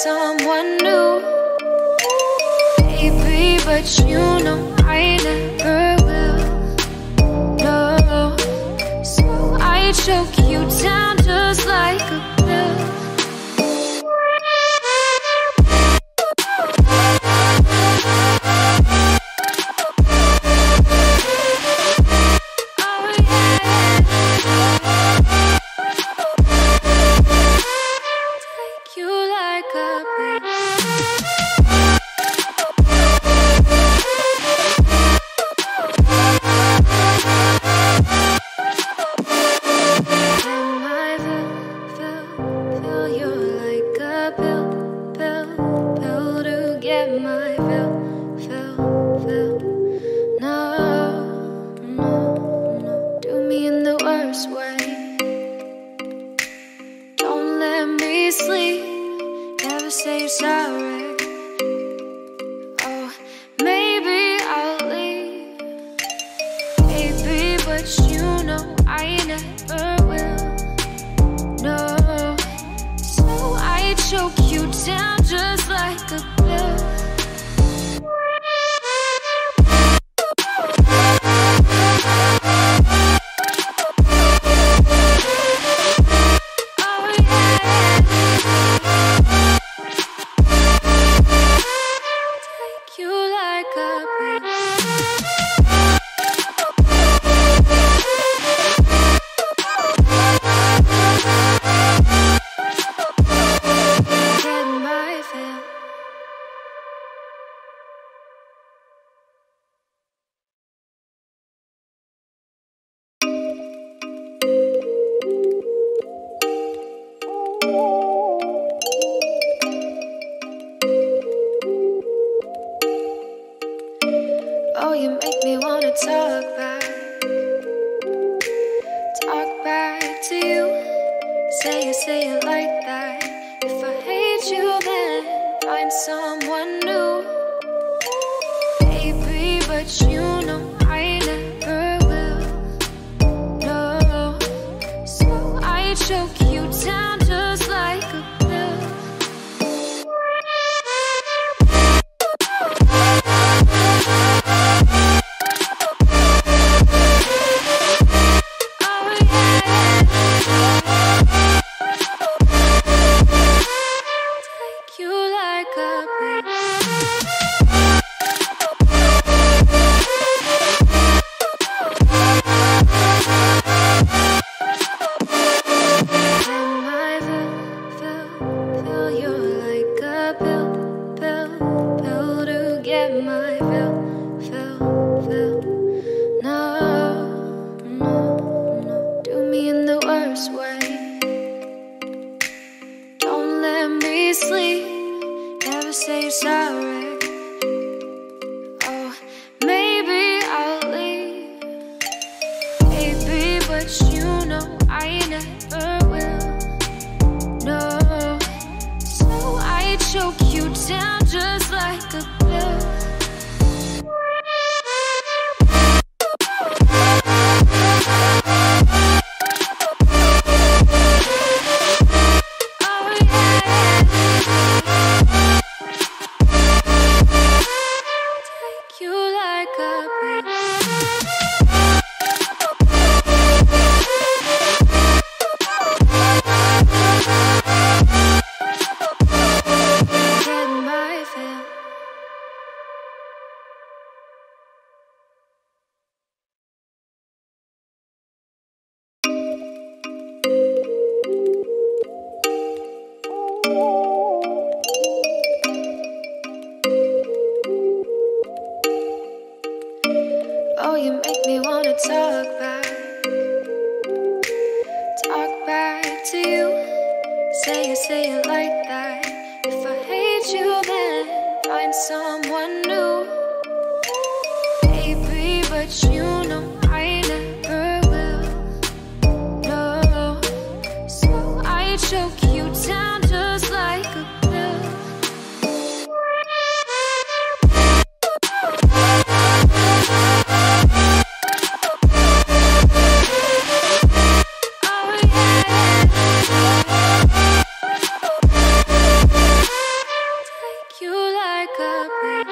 someone new. Maybe, but you know I never will. No, so I choke you down just like a pill. like a breeze.